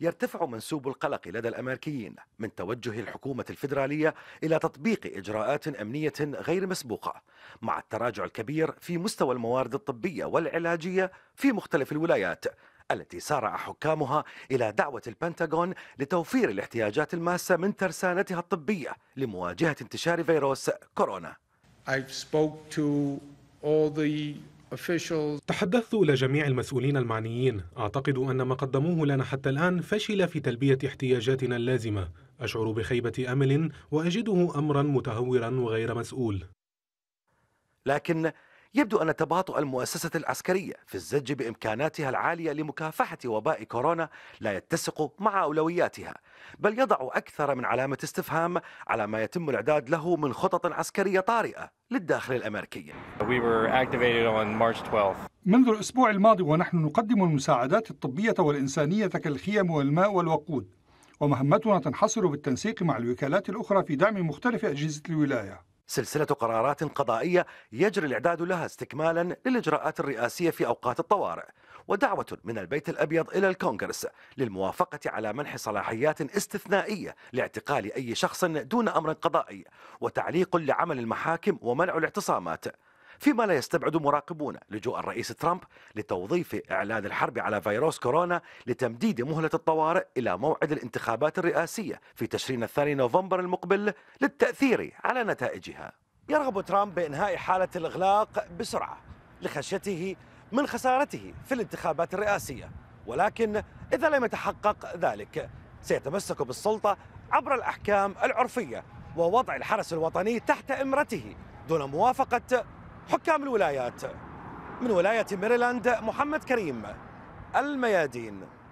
يرتفع منسوب القلق لدى الأمريكيين من توجه الحكومة الفيدرالية إلى تطبيق إجراءات أمنية غير مسبوقة، مع التراجع الكبير في مستوى الموارد الطبية والعلاجية في مختلف الولايات التي سارع حكامها إلى دعوة البنتاغون لتوفير الاحتياجات الماسة من ترسانتها الطبية لمواجهة انتشار فيروس كورونا. تحدثت إلى جميع المسؤولين المعنيين. أعتقد أن ما قدموه لنا حتى الآن فشل في تلبية احتياجاتنا اللازمة. أشعر بخيبة أمل وأجده أمرا متهورا وغير مسؤول. لكن يبدو أن تباطؤ المؤسسة العسكرية في الزج بإمكاناتها العالية لمكافحة وباء كورونا لا يتسق مع أولوياتها، بل يضع أكثر من علامة استفهام على ما يتم الإعداد له من خطط عسكرية طارئة للداخل الأمريكي. منذ الأسبوع الماضي ونحن نقدم المساعدات الطبية والإنسانية كالخيام والماء والوقود، ومهمتنا تنحصر بالتنسيق مع الوكالات الأخرى في دعم مختلف أجهزة الولاية. سلسلة قرارات قضائية يجري الإعداد لها استكمالا للإجراءات الرئاسية في أوقات الطوارئ، ودعوة من البيت الأبيض إلى الكونغرس للموافقة على منح صلاحيات استثنائية لاعتقال أي شخص دون أمر قضائي، وتعليق لعمل المحاكم ومنع الاعتصامات، فيما لا يستبعد مراقبون لجوء الرئيس ترامب لتوظيف إعلان الحرب على فيروس كورونا لتمديد مهلة الطوارئ إلى موعد الانتخابات الرئاسية في تشرين الثاني نوفمبر المقبل للتأثير على نتائجها. يرغب ترامب بإنهاء حالة الإغلاق بسرعة لخشيته من خسارته في الانتخابات الرئاسية، ولكن إذا لم يتحقق ذلك سيتمسك بالسلطة عبر الأحكام العرفية ووضع الحرس الوطني تحت إمرته دون موافقة حكام الولايات. من ولاية ميريلاند، محمد كريم، الميادين.